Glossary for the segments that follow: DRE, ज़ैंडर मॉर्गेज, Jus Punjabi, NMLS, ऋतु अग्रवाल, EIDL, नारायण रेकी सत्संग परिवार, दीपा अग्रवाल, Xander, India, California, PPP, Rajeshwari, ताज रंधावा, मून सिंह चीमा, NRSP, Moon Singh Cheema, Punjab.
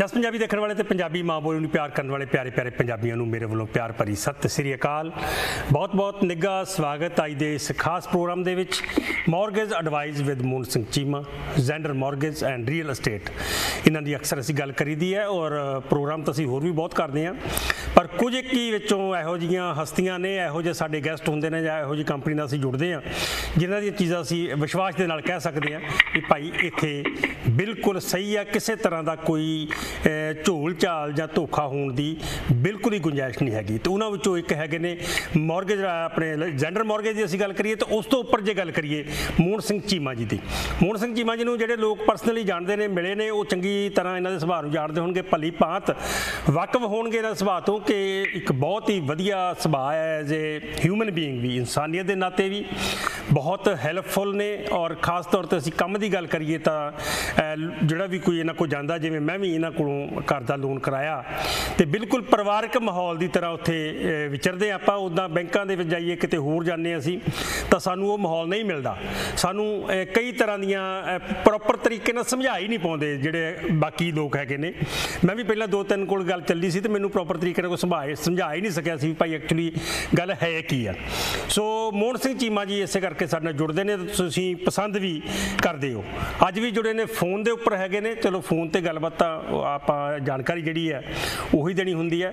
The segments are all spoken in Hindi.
जस पंजाबी देखने वाले तो पंजाबी माँ बोली प्यार करने वाले प्यारे प्यारे पंजाबियों को मेरे वालों प्यार भरी सत श्री अकाल। बहुत बहुत निघा स्वागत आज के इस खास प्रोग्राम के विच mortgage advice with मून सिंह चीमा, ज़ैंडर मॉर्गेज and real estate. इन्हां दी अक्सर असीं गल करी दी है और प्रोग्राम तो असीं होर भी बहुत करते हैं, पर कुछ एक ही विचों इहो जिहियां हस्तियां ने, इहो जिहे साडे गैस्ट हुंदे ने जां इहो जी कंपनी नाल असीं जुड़दे हां जिन्हां दी चीज़ां असीं विश्वास दे नाल कह सकदे हां कि भाई इत्थे बिल्कुल सही है, किसी तरह का कोई झोल झाल या धोखा होने की बिल्कुल ही गुंजाइश नहीं हैगी। तो उन्हां विचों एक हैगे ने मॉर्गेज, अपने ज़ैंडर मॉर्गेज की असीं गल करिए तो उस तो उपर जे गल करिए मून सिंह चीमा जी की। मून सिंह चीमा जी नूं जिहड़े लोग परसनली जाणदे ने, मिले ने, वो चंगी तरह इन्हां दे सुभाव नूं जाणदे होणगे, भली भांत वाकफ होणगे इन्हां सुभाव तो कि एक बहुत ही वधिया सुभाव है, एज ए ह्यूमन बीइंग भी, इंसानियत के नाते भी बहुत हेल्पफुल ने। और खास तौर पर असीं कम की गल करिए तो जोड़ा भी कोई इन्हां कोल जांदा, जिवें मैं भी इन्हां कोलों घर दा लोन कराया तो बिल्कुल परिवारक माहौल की तरह उत्थे विचरदे आपां। उदां बैंकां दे विच जाइए, किते होर जाने असीं तां सानूं वो माहौल नहीं मिलदा, सानूं कई तरह दीआं प्रॉपर तरीके नाल समझा ही नहीं पाउंदे जिहड़े बाकी लोग हैगे ने। मैं भी पहलां दो तीन कोल गल चली सी ते मैनूं प्रॉपर तरीके नाल कोई समझा ही नहीं सकिया सी भाई एक्चुअली गल है की है। सो मोहन सिंह चीमा जी इसे करके साडे नाल जुड़दे ने, तुसीं पसंद भी करदे हो। अज भी जुड़े ने फोन दे उपर हैगे ने, चलो फोन ते गलबात आपां जानकारी जिहड़ी है उही देनी हुंदी है।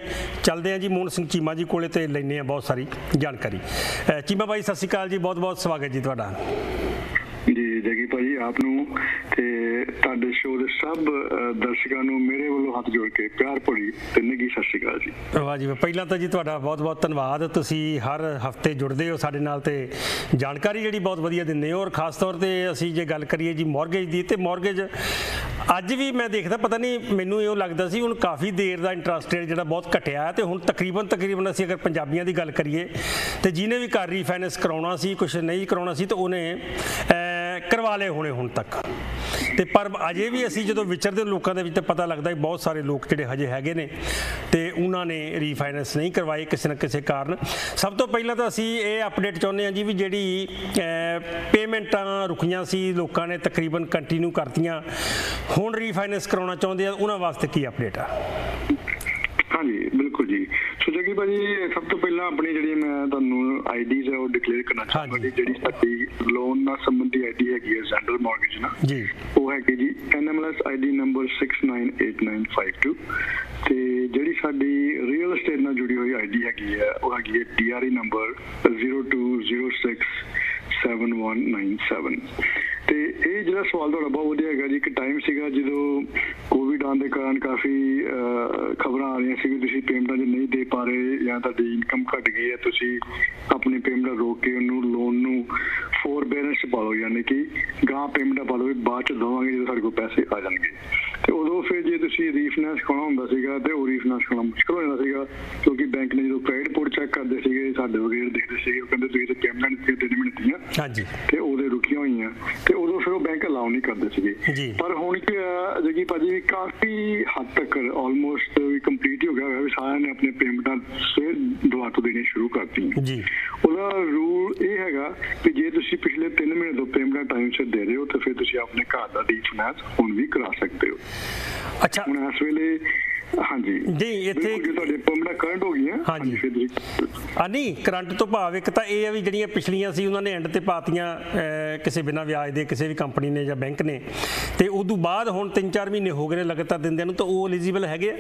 चलदे आं जी मोहन सिंह चीमा जी कोले ते लैने आं बहुत सारी जानकारी। चीमा भाई सत श्री अकाल जी, बहुत बहुत स्वागत जी तुहाडा जी जगी भाजी, आप ते शो के सब दर्शकों मेरे वालों हाथ जोड़ के प्यार भरी तो निघी सत श्री अकाल जी। वाह जी, पहला तो जी तुहाडा बहुत बहुत धन्यवाद, तुसीं हर हफ्ते जुड़ते हो साडे नाल ते जानकारी जिहड़ी बहुत वधिया दिंदे हो। और खास तौर पर असीं जे गल करिए जी मॉर्गेज दी, ते मॉर्गेज अज भी मैं देखता, पता नहीं मैनूं इहो लगदा सी हुण काफ़ी देर का इंटरस्ट रेट जिहड़ा बहुत घटिया है, तो हुण तकरीबन असीं अगर पंजाबियों की गल करिए तो जिन्हें भी घर रीफाइनेंस कराउणा सी, कुछ नहीं कराउणा सी, तो उन्हें करवा ले होने हुण तक। तो पर अजे भी असी जो विचरते लोगों के तो पता लगता है बहुत सारे लोग जोड़े हजे हैगे ने तो उन्होंने रीफाइनेंस नहीं करवाए किसी न किसी कारण। सब तो पहला तो असी ये अपडेट चाहते हैं जी भी जी पेमेंटा रुकिया सी, लोगों ने तकरीबन कंटीन्यू करती, हुण रीफाइनेंस कराना चाहते हैं, उन्होंने वास्ते की अपडेट है? हाँ जी बिल्कुल जी। सो जगी भाजी सब तो पहला अपनी जी मैं तुहानू आई डी है वो डिकलेयर करना चाहूँगा जी, जी साडी लोन नाल संबंधी आई डी हैगी है ज़ैंडर मॉर्गेज ना जी, वो हैगी जी NMLS ID नंबर 698952। तो जी साडी रियल एस्टेट नाल जुड़ी हुई आई डी हैगी है वो हैगी है DRE नंबर 02067197। तो ये जो सवाल थोड़ा बहुत वधिया है जी, एक टाइम सीगा जो कोविड आने के कारण काफ़ी खबर आ रही सी भी पेमेंटा जो नहीं दे पा रहे या इनकम घट गई है, तुसी अपनी पेमेंटा रोक के उन्होंने लोन नू फोरबेरेंस पा लो, यानी कि गां पेमेंटा पा लो बाद देवांगे जो साढ़े को पैसे आ जाएंगे। तो उदों फिर जो तुसी रीफाइनेंस कराना होंदा सीगा ते वो रीफाइनेंस कराना मुश्किल हो जाता सीगा, क्योंकि बैंक ने जो क्रेडिट रिपोर्ट चैक करते सीगे साढ़े वगैरह देखते सीगे, वो कहंदे तुसीं ते पेमेंटा नहीं कीती 3 मिनट दीयां हां जी ते ओदे रुकियां होईयां, ते उदों फिर वो बैंक अलाउ नहीं करते सी। पर हुण की जगी भाजी भी काफ़ी हद तक ऑलमोस्ट भी कंप्लीट हो गया है, सारे ने अपने पेमेंटा फिर दुबारा तो देनी शुरू करती हैं जी। उहदा रूल ये हैगा कि जे तुसीं पिछले 3 महीने तो पेमेंटा टाइम सिर दे रहे हो तो फिर तुसीं अपने घर दा रीफाइनेंस हुण भी करा सकते हो। अच्छा हुण इस वेले हाँ जी जी इत्थे पेमेंटा करंट हो गई है हाँ जी फिर नहीं करंट तो भाव एक तो यह है भी जिहड़ियां पिछलियां सी उन्होंने एंड ते पातियां किसी बिना ब्याज दे किसी भी कंपनी ने या बैंक ने, ते उदू बाद हुण 3-4 महीने हो गए ने लगातार दिंदे नूं, तो वो एलिजिबल हैगे?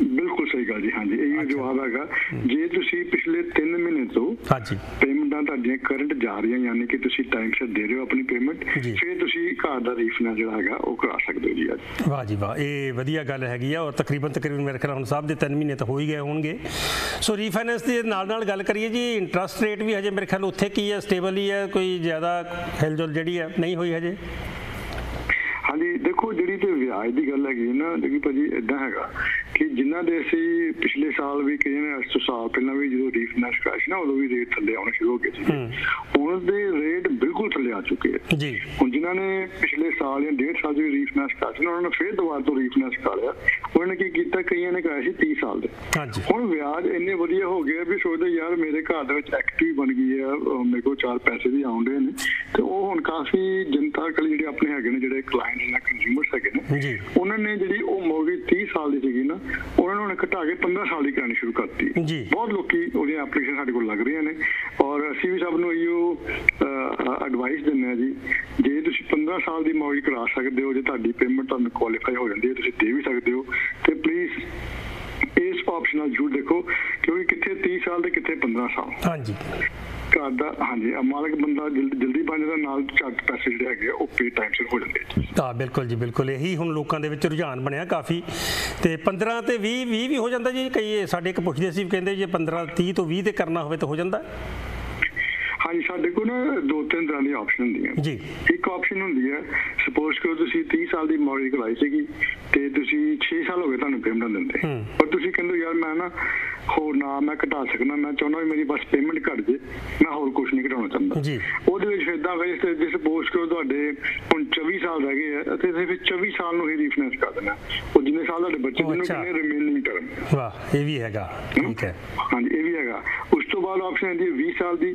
बिल्कुल सही गल जी हाँ जी, यही जवाब हैगा जे तुसीं पिछले 3 महीने तो हाँ जी पेमेंटा तुहाडियां करंट जा रही, यानी कि तुसीं टाइम सिर दे रहे हो अपनी पेमेंट, फिर तुसीं घर दा रीफाइनेंस जो हैगा वो करा सकदे हो जी। आज वाह जी वाह, ये वधिया गल हैगी है। और तकरीबन मेरे ख्याल हुण साहब दे 3 महीने तो हो ही गए होणगे। सो रीफाइनेंस दे नाल गल करिए जी, इंटरस्ट रेट भी हजे मेरे ख्याल उत्थे की है, स्टेबल ही है, कोई ज़्यादा हिलजुल जिहड़ी है नहीं होई हजे? हाँ जी देखो जी तो ब्याज की गल हैगी ना जी भाजी, इदा हैगा कि जिन्ना दे सी पिछले साल भी कई ने 800 साल पहला भी जो रीफाइनेंस कराया सी ना उदो भी रेट थले आना शुरू हो गए थे। हुण दे रेट बिल्कुल थले आ चुके हैं जी। हुण जिन्ना ने पिछले साल या डेढ़ साल जो रीफाइनेंस कराया सी ना उन्होंने फिर दोबारा तो रीफाइनेंस कराया। उन्होंने की कीता कईयां ने कराया सी 30 साल दे। हुण ब्याज इन्ने वधिया हो गए भी सोचदे यार मेरे घर दे विच एक्टिव बन गई है, मेरे को चार पैसे भी आउंदे ने ते ओह हुण काफी जनता कल जेडे अपने हैगे ने जेडे क्लाइंट्स ने कंज्यूमर्स हैगे ने जी उन्हां ने जेडी ओह मॉर्गेज 30 साल दी ਸੀਗੀ ਨਾ ਉਹਨਾਂ ਨੂੰ ਘਟਾ ਕੇ 15 ਸਾਲ ਦੀ ਕਰਾਣੀ ਸ਼ੁਰੂ ਕਰਤੀ। ਬਹੁਤ ਲੋਕੀ ਉਹਦੀਆਂ ਐਪਲੀਕੇਸ਼ਨ ਸਾਡੇ ਕੋਲ ਲੱਗ ਰਹੀਆਂ ਨੇ ਔਰ ਅਸੀਂ ਵੀ ਸਭ ਨੂੰ ਇਹੋ ਐਡਵਾਈਸ ਦਿੰਦੇ ਆ ਜੀ ਜੇ ਤੁਸੀਂ 15 ਸਾਲ ਦੀ ਮੌਜ ਕਰਾ ਸਕਦੇ ਹੋ ਜੇ ਤੁਹਾਡੀ ਪੇਮੈਂਟ ਤੁਹਾਨੂੰ ਕੁਆਲੀਫਾਈ ਹੋ ਜਾਂਦੀ ਹੈ ਤੁਸੀਂ ਦੇ ਵੀ ਸਕਦੇ ਹੋ ਤੇ ਪਲੀਜ਼ ਇਸ ਆਪਸ਼ਨ ਨਾਲ ਜ਼ਰੂਰ ਦੇਖੋ ਕਿਉਂਕਿ ਕਿੱਥੇ 30 ਸਾਲ ਤੇ ਕਿੱਥੇ 15 ਸਾਲ। ਹਾਂਜੀ ਘਰ ਦਾ ਹਾਂਜੀ ਮਾਲਕ ਬੰਦਾ ਜਲਦੀ ਬਣ ਜਾਂਦਾ ਨਾਲ ਘੱਟ ਪੈਸੇ ਜਿਹੜੇ ਹੈਗੇ ਉਹ ਪੇ ਟਾਈਮ ਸਿਰ ਹੋ ਜਾਂਦੇ ਆ। ਬਿਲਕੁਲ ਜੀ ਬਿਲਕੁਲ ਇਹੀ ਹੁਣ ਲੋਕਾਂ ਦੇ ਵਿੱਚ ਰੁਝਾਨ ਬਣਿਆ ਕਾਫੀ ਤੇ 15 ਤੇ 20 20 ਵੀ ਹੋ ਜਾਂਦਾ ਜੀ। ਕਈ ਸਾਡੇ ਇੱਕ ਪੁੱਛਦੇ ਸੀ ਕਹਿੰਦੇ ਜੇ 15 30 ਤੋਂ 20 ਤੇ ਕਰਨਾ ਹੋਵੇ ਤਾਂ ਹੋ ਜਾਂਦਾ। ਹਾਂਜੀ ਸਾਡੇ ਕੋਲ ਨਾ ਦੋ ਤਿੰਨ ਤਰ੍ਹਾਂ ਦੀ ਆਪਸ਼ਨ ਹੁੰਦੀਆਂ ਜੀ। ਇੱਕ ਆਪਸ਼ਨ ਹੁੰਦੀ ਹੈ ਸਪੋਜ਼ ਕਰੋ ਤੁਸੀਂ 30 ਸਾਲ ਦੀ ਮੌਰਗੇਜ ਕਰਵਾਈ ਸੀਗੀ ਤੇ ਤੁਸੀਂ 6 ਸਾਲ ਹੋ ਗਏ ਤੁਹਾਨੂੰ ਪੇਮੈਂਟ ਦਿੰਦੇ ਪਰ ਤੁਸੀਂ ਕਹਿੰਦੇ ਯਾਰ ਮੈਂ ਨਾ ਹੋਰ ਨਾ ਮੈਂ ਘਟਾ ਸਕਦਾ ਮੈਂ ਚਾਹੁੰਦਾ ਵੀ ਮੇਰੀ ਬਸ ਪੇਮੈਂਟ ਘੱਟ ਜੇ ਮੈਂ ਹੋਰ ਕੁਛ ਨਹੀਂ ਘਟਾਉਣਾ ਚਾਹੁੰਦਾ। ਉਹਦੇ ਵਿੱਚ ਇੱਦਾਂ ਜੇ ਸਪੋਜ਼ ਕਰੋ ਤੁਹਾਡੇ ਹੁਣ 24 ਸਾਲ ਰਹਿ ਗਏ ਆ ਅਤੇ ਫਿਰ 24 ਸਾਲ ਨੂੰ ਹੀ ਰੀਫਾਈਨੈਂਸ ਕਰ ਦੇਣਾ ਉਹ ਜਿੰਨੇ ਸਾਲ ਤੁਹਾਡੇ ਬੱਚੇ ਮੈਨੂੰ ਕਿੰਨੇ ਰਿਮੇਨਿੰਗ ਟਰਮ। ਵਾਹ ਇਹ ਵੀ ਹੈਗਾ ਠੀਕ ਹੈ ਹਾਂਜੀ ਇਹ ਵੀ ਹੈਗਾ। ਉਸ ਤੋਂ ਬਾਅਦ ਆਪਸ਼ਨ ਆਉਂਦੀ ਹੈ 20 ਸਾਲ ਦੀ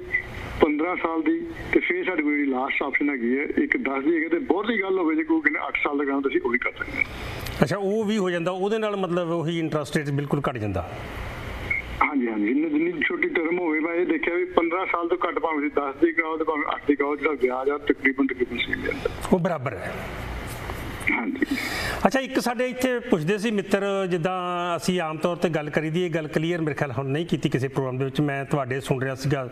15 ਸਾਲ ਦੀ ਤੇ ਫਿਰ ਸਾਡੇ ਕੋਲ ਜਿਹੜੀ ਲਾਸਟ ਆਪਸ਼ਨ ਹੈਗੀ ਹੈ ਇੱਕ 10 ਦੀ ਹੈਗੀ ਤੇ ਬਹੁਤੀ ਗੱਲ ਹੋਵੇ ਜੇ ਕੋਈ ਕਹਿੰਦੇ 8 ਸਾਲ ਦਾ ਕਰਾਉਣਾ ਤੁਸੀਂ ਉਹ ਵੀ ਕਰ ਸਕਦੇ ਹੋ। ਅੱਛਾ ਉਹ ਵੀ ਹੋ ਜਾਂਦਾ ਉਹਦੇ ਨਾਲ ਮਤਲਬ ਉਹੀ ਇੰਟਰਸਟ ਰੇਟ ਬਿਲਕੁਲ ਘੱਟ ਜਾਂਦਾ। ਹਾਂਜੀ ਹਾਂਜੀ ਜਿੰਨੀ ਜਿੰਨੀ ਛੋਟੀ ਟਰਮ ਹੋਵੇ ਮੈਂ ਇਹ ਦੇਖਿਆ ਵੀ 15 ਸਾਲ ਤੋਂ ਘੱਟ ਭਾਵੇਂ 10 ਦੀ ਕਰਾਓ ਤੇ ਭਾਵੇਂ 8 ਦੀ ਕਰਾਓ ਜਿਹੜਾ ਵਿਆਜ ਆ ਤਕਰੀਬਨ ਸੇਮ ਜਾਂਦਾ ਉਹ ਬਰਾਬਰ ਹੈ। ਹਾਂਜੀ ਅੱਛਾ ਇੱਕ ਸਾਡੇ ਇੱਥੇ ਪੁੱਛਦੇ ਸੀ ਮਿੱਤਰ ਜਿੱਦਾਂ ਅਸੀਂ ਆਮ ਤੌਰ 'ਤੇ ਗੱਲ ਕਰੀ ਦੀ ਇਹ ਗੱਲ ਕਲੀਅਰ ਮੇਰੇ ਖਿਆਲ ਹੁਣ ਨਹੀਂ ਕੀਤੀ ਕਿਸੇ ਪ੍ਰੋਗਰਾਮ ਦੇ ਵਿੱਚ ਮੈਂ ਤੁਹਾਡੇ ਸੁਣ ਰਿਹਾ ਸੀਗਾ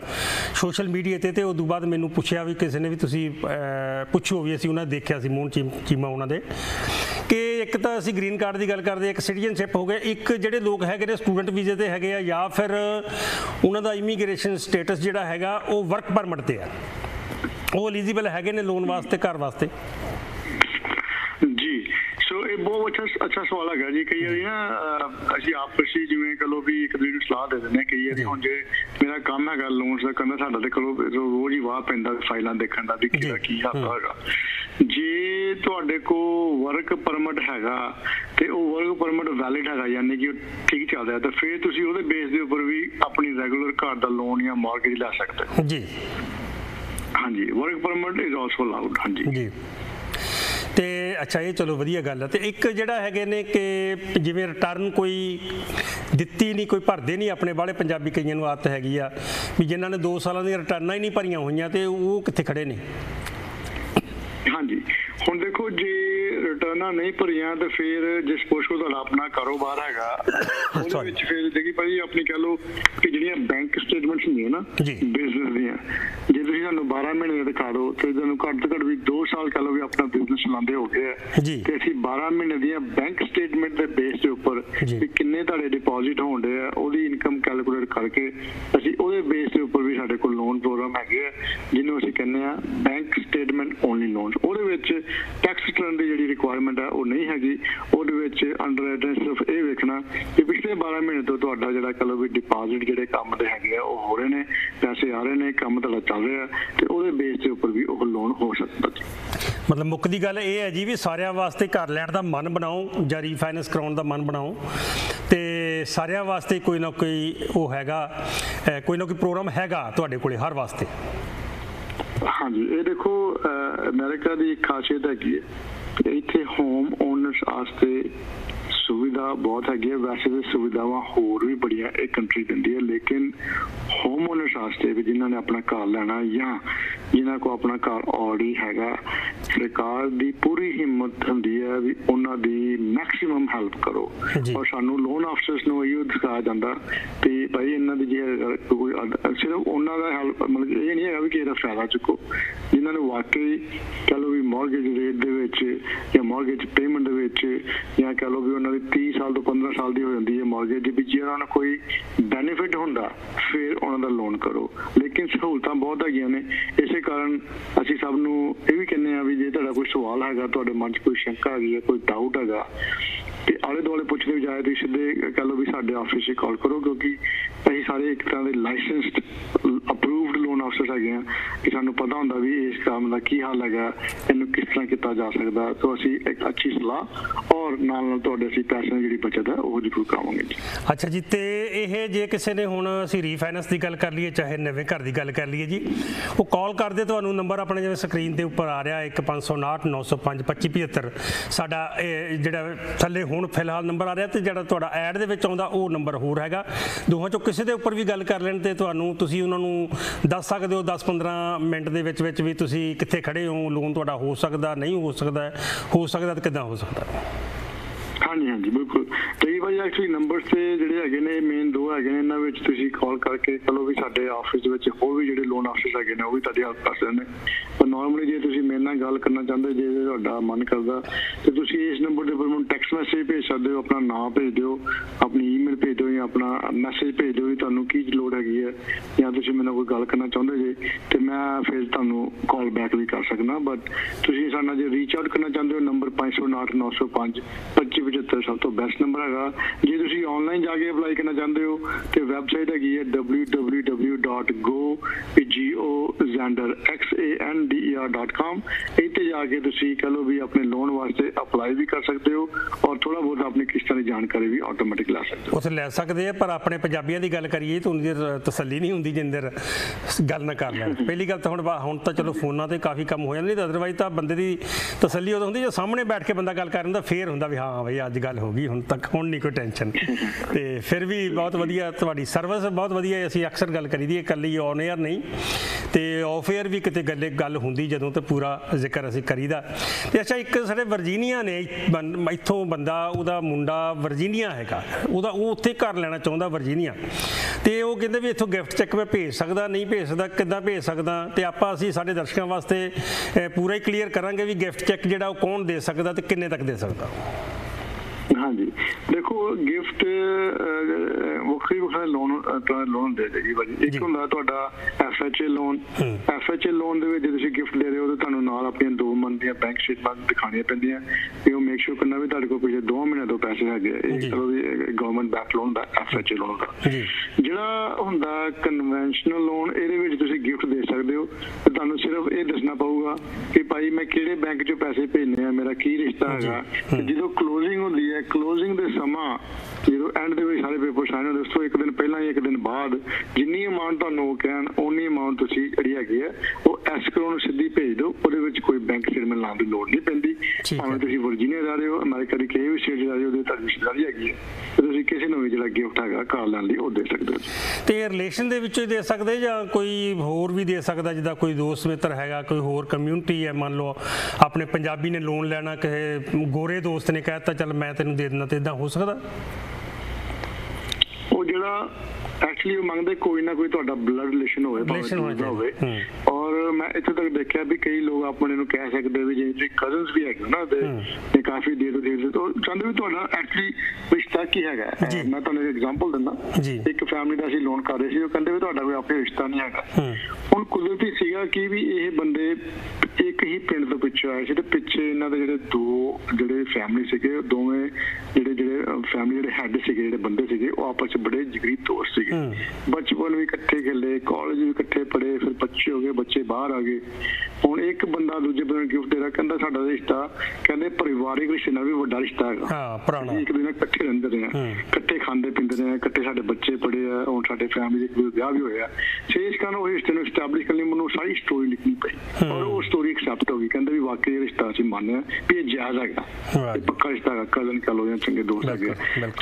ਸੋਸ਼ਲ ਮੀਡੀਆ 'ਤੇ ਅਤੇ ਉਦੋਂ ਬਾਅਦ ਮੈਨੂੰ ਪੁੱਛਿਆ ਵੀ ਕਿਸੇ ਨੇ ਵੀ ਤੁਸੀਂ ਪੁੱਛੋ ਵੀ ਅਸੀਂ ਉਹਨਾਂ ਦੇਖਿਆ ਸੀ ਮੂਨ ਚੀਮਾ ਉਹਨਾਂ ਦੇ ਕਿ ਇੱਕ ਤਾਂ ਅਸੀਂ ਗ੍ਰੀਨ ਕਾਰਡ ਦੀ ਗੱਲ ਕਰਦੇ ਇੱਕ ਸਿਟੀਜ਼ਨਸ਼ਿਪ ਹੋ ਗਿਆ ਇੱਕ ਜਿਹੜੇ ਲੋਕ ਹੈਗੇ ਨੇ ਸਟੂਡੈਂਟ ਵੀਜ਼ੇ 'ਤੇ ਹੈਗੇ ਆ ਜਾਂ ਫਿਰ ਉਹਨਾਂ ਦਾ ਇਮੀਗ੍ਰੇਸ਼ਨ ਸਟੇਟਸ ਜਿਹੜਾ ਹੈਗਾ ਉਹ ਵਰਕ ਪਰਮਿਟ 'ਤੇ ਆ ਉਹ ਐਲੀਜੀਬਲ ਹੈਗੇ ਨੇ ਲੋਨ ਵਾਸਤੇ ਘਰ ਵਾਸਤੇ। बहुत अच्छा अच्छा सवाल है जी। कई बार ना अभी आपस जिमें कहो भी एक दूसरे सलाह दे दें कई बार हम जो मेरा काम है लोन्स का कहना साढ़ा तो कहो रोज़ ही वाह पैंता फाइलों देखने का भी कि आता है जे तुहाडे को वर्क परमिट हैगा तो वो वर्क परमिट वैलिड हैगा यानी कि ठीक चल रहा है तो फिर तुसीं उहदे बेस के उपर भी अपनी रैगूलर घर का लोन या मॉर्गेज लै सकदे हो जी। हाँ जी work permit is also allowed. हाँ जी तो अच्छा ये चलो वधिया गल है। तो एक जिहड़ा हैगे ने कि जिवें रिटर्न कोई दित्ती नहीं कोई भरदे नहीं अपने वाले पंजाबी कईयां नूं आदत हैगी आ भी जिन्हां ने 2 साल दी रिटर्नां ही नहीं भरियां होईयां ते वो कित्थे खड़े ने। हाँ जी हुण देखो जे रिटर्ना नहीं भरियां तो फिर जे सपोज करो तुहाडा अपना कारोबार हैगा उहदे विच फिर देखी भाई अपनी कह लो कि जिहड़ियां बैंक स्टेटमेंट्स हुंदियां ना बिजनेस दियां जे तुसीं सानूं 12 महीने दे काढो ते तुहानूं घट तो घट भी 2 साल कह लो भी अपना बिजनेस चलांदे हो गए ते असीं 12 महीने दियां बैंक स्टेटमेंट दे बेस दे उप्पर कि किन्ने तुहाडे डिपॉजिट होण डे आ उहदी इनकम कैलकुलेट करके असीं उहदे बेस दे उप्पर भी साडे कोल लोन प्रोग्राम हैगे जिन्नूं असीं कहने आ बैंक स्टेटमेंट ओनली लोन ਉਹਦੇ ਵਿੱਚ ਟੈਕਸ ਰਿਟਰਨ ਦੀ ਜਿਹੜੀ ਰਿਕੁਆਇਰਮੈਂਟ ਆ ਉਹ ਨਹੀਂ ਹੈਗੀ। ਉਹਦੇ ਵਿੱਚ ਅੰਡਰ ਰਾਈਟਰ ਸਿਰਫ ਇਹ ਵੇਖਣਾ ਕਿ ਪਿਛਲੇ 12 ਮਹੀਨੇ ਤੋਂ ਤੁਹਾਡਾ ਜਿਹੜਾ ਕਹ ਲਓ ਵੀ ਡਿਪਾਜ਼ਿਟ ਜਿਹੜੇ ਕੰਮ ਦੇ ਹੈਗੇ ਆ ਉਹ ਹੋ ਰਹੇ ਨੇ ਪੈਸੇ ਆ ਰਹੇ ਨੇ ਕੰਮ ਤੁਹਾਡਾ ਚੱਲ ਰਿਹਾ ਤੇ ਉਹਦੇ ਬੇਸ ਦੇ ਉੱਪਰ ਵੀ ਉਹ ਲੋਨ ਹੋ ਸਕਦਾ ਜੀ। ਮਤਲਬ ਮੁੱਖ ਦੀ ਗੱਲ ਇਹ ਹੈ ਜੀ ਵੀ ਸਾਰਿਆਂ ਵਾਸਤੇ ਘਰ ਲੈਣ ਦਾ ਮਨ ਬਣਾਓ ਜਾਂ ਰੀਫਾਈਨੈਂਸ ਕਰਾਉਣ ਦਾ ਮਨ ਬਣਾਓ ਤੇ ਸਾਰਿਆਂ ਵਾਸਤੇ ਕੋਈ ਨਾ ਕੋਈ ਉਹ ਹੈਗਾ ਕੋਈ ਨਾ ਕੋਈ ਪ੍ਰੋਗਰਾਮ ਹੈਗਾ ਤੁਹਾਡੇ ਕੋਲੇ ਹਰ ਵਾਸਤੇ। हाँ जी ये देखो अमेरिका की एक खासियत हैगी है इतने होम ओनर्स वास्ते सुविधा बहुत हैगी है। वैसे तो सुविधावां होर भी बड़िया एक कंट्री दिंदी है लेकिन होम ओनर्स वास्ते भी जिन्होंने अपना घर लेना या जिन्हों को अपना घर ऑलरेडी हैगा सरकार की पूरी हिम्मत होंदी है भी उन्हां दी मैक्सीमम हैल्प करो और सानू लोन ऑफिसर्स नूं इहो दिखाया जांदा कि भाई इन्हां दी जे कोई सिर्फ उन्हां दा हैल्प मतलब ये नहीं है कि इहदा फायदा चुको जिन्होंने वाकई कह लो भी मॉर्गेज रेट दे विच या मॉर्गेज पेमेंट दे विच या कह लो भी उन्होंने 30 साल तो 15 साल की हो जाती है मॉर्गेज भी जे उन्होंने कोई बेनीफिट होंदा फिर उन्होंने लोन करो। लेकिन सहूलत बहुत है ने इस कारण असं सबनों यह भी कहने भी जे तुहाडा कोई सवाल हैगा तुहाडे मन च कोई शंका हैगी कोई डाउट हैगा तो आले दुआले पुछने बजाय तुसीं सीधे कह लो भी साडे ऑफिस कॉल करो क्योंकि असीं सारे एक तरह के लाइसेंसड अप्रूवड लोन ऑफिसर है कि सानूं पता हुंदा भी इस काम का की हाल है इनूं किस तरह किया जा सकता तो असीं एक अच्छी सलाह और नाल तुहाडे असीं पैसे की जिहड़ी बचत है वह जरूर करावांगे जी। अच्छा जी तो यह जे किसी ने हुण असीं रीफाइनेंस की गल कर लीए चाहे नवें घर की गल कर लीए जी वो कॉल करदे तुहानूं नंबर अपने जिवें स्क्रीन के उपर आ रहा 1559 905 2575 साडा जिहड़ा थल्ले हुण फिलहाल नंबर आ रहा तो जिहड़ा तुहाडा ऐड दे विच आउंदा वो नंबर होर हैगा दोहां चों किसी के उपर भी गल कर लैण ते तुहानूं तुसीं उहनां नूं दस सकदे हो 10-15 मिनट दे विच विच भी तुसीं कित्थे खड़े हो लोन तुहाडा हो सकदा नहीं हो सकदा ते किदां हो सकदा। हाँ जी हाँ जी बिल्कुल कई बार एक्चुअली नंबर से जोड़े है मेन दो है इन्होंने कॉल करके चलो भी साढ़े ऑफिस होर भी जो लोन ऑफिस है वो भी तुहाडी हेल्प कर सकते हैं पर नॉर्मली जो तुम मेरे नाल गल करना चाहते जे तुहाडा मन करता तो तुम इस नंबर के ऊपर मैं टैक्स मैसेज भेज सकते हो अपना नाम भेज दो अपनी ईमेल भेज दो या अपना मैसेज भेज दो भी तुहानूं की लोड़ हैगी है या तुम मेरे नाल कोई गल करना चाहते जे तो मैं फिर तुहानूं कॉल बैक भी कर सकना बट तुम साडे नाल जे रीच आउट करना चाहते हो नंबर 559 905 2575 सब तो बेस्ट नंबर है जे तुम ऑनलाइन जाके अप्लाई करना चाहते हो तो वैबसाइट हैगी है www.xander.com इतने जाके तुम कह लो भी अपने लोन वास्ते अपलाई भी कर सकते हो और थोड़ा बहुत अपनी किस्तों की जानकारी भी ऑटोमैटिक ला सकते हो उसे ले सकते हैं पर अपने पंजाबियों की गल करिए तो उन्हें तसली नहीं होंगी जिंदे गल न कर लैन पहली गल तो हम तो चलो फोनों पर काफ़ी कम हो जाती अदरवाइज तो बंदे की तसली उदों होंदी जो सामने बैठ के बंदा गल कर फिर होंदा भी हाँ भाई अज गल हो गई हुण तक हुण नहीं कोई टेंशन तो फिर भी बहुत वधिया तुहाडी सर्विस बहुत वधिया असीं अक्सर गल करी दी इकल्ली ऑन एयर नहीं तो ऑफ एयर भी किते गल होंदी जदों तो पूरा जिक्र असीं करीदा। तो अच्छा एक साढ़े वर्जीनिया ने इत्थों बंदा उहदा मुंडा वर्जीनिया हैगा उहदा ओह उत्थे घर लैना चाहुंदा वर्जीनिया तो वह कहते भी इत्थों गिफ्ट चैक मैं भेज सकदा नहीं भेज सकदा किद्दां भेज सकदा तो आपां असीं साडे दर्शकां वास्ते पूरा ही क्लीयर करांगे भी गिफ्ट चैक जिहड़ा ओह कौन दे सकदा ते किन्ने तक दे सकदा। हाँ जी देखो गिफ्ट वक्री वक्रे लोन दे जी भाजी एक होंगे तो एफ एच ए लोन जो गिफ्ट दे रहे हो तो नाल अपनी 2 मंथ बैंक स्टेटमेंट दिखाई पैदा तो मेक श्योर करना भी तुहाडे कोल पिछले 2 महीने तो पैसे है गवर्नमेंट बैक लोन का एफ एच ए लोन का जिहड़ा हुंदा कन्वेंशनल लोन ये गिफ्ट दे सकते हो तो तुहानूं सिर्फ ये दसना पऊगा कि भाई मैं किहड़े बैंक चो पैसे भेजने मेरा की रिश्ता है जो क्लोजिंग होंदी है क्लोजिंग के समा जो एंड के सारे पेपर साइन होते उस तो एक दिन पहला ही एक दिन बाद जिनी अमाउंट तुहानूं कहण उन्नी अमाउंट तुसीं जिहड़ी हैगी है वो एसक्रो नूं सीधी भेज दो उहदे विच कोई बैंक स्टेटमेंट लाउण दी लोड़ नहीं पैंदी भावें तुसीं वर्जीनिया जा रहे हो अमेरिका की किसी भी स्टेट जा रहे हो उहदे तुहाडी रिश्तेदारी हैगी है तो तुसीं किसी नूं वी जिहड़ा गिफ्ट हैगा घर लैण लई ओह दे सकदे हो ते रिलेशन दे विच दे सकदे जां कोई होर वी दे सकदा जिद्दां कोई दोस्त मित्र हैगा कोई होर कम्यूनिटी है मान लो अपने पंजाबी ने लोन लैना किसी गोरे दोस्त ने कहता चल मैं तैनूं दे दिंदा ते इदां हो सकदा ਉਹ ਜਿਹੜਾ एक्चुअली मंगते कोई ना कोई ब्लड रिलेशन हो और मैं इतों तक देखा भी कई लोग अपने कह सकते भी जे कजन भी है ना काफ़ी देर तो चाहते भी एक्चुअली रिश्ता की है मैं तुहानूं एग्जाम्पल दिंदा एक फैमिली का असीं लोन कर रहे थे कहते भी तुहाडा कोई अपना रिश्ता नहीं है हुण कुदरती सीगा कि भी ये बंदे एक ही पिंड तो पिछे आए थे तो पिछे इन्हां दे जिहड़े दो जिहड़े फैमिली सीगे दोवें जिहड़े जिहड़े फैमिली जिहड़े हैड सीगे जिहड़े बंदे सीगे ओह आपस च बड़े जिगरी दोस्त सीगे बचपन भी इकट्ठे खेले कॉलेज भी इकट्ठे पढ़े फिर बच्चे हो गए बच्चे बाहर आ गए हुण एक बंदा दूजे बंदे नूं गिफ्ट दे रहा कहंदा साडा रिश्ता कहंदे परिवारिक रिश्ते नाल भी वड्डा रिश्ता हैगा पुराना एक दिन इकट्ठे रहिंदे रहे आ इकट्ठे खांदे पींदे रहे आ इकट्ठे साडे बच्चे पढ़े आ हुण साडे फैमिली दे विआह भी होया शेष कारण ओह रिश्ते नूं एस्टैबलिश करने मैनूं सारी स्टोरी लिखनी पई और ओह स्टोरी एक्सेप्ट हो गई कहंदे भी वाकई रिश्ता असीं मानिआ भी इह जायज़ हैगा इह पक्का रिश्ता हैगा कज़न कह लो जां चंगे दोस्त हैगे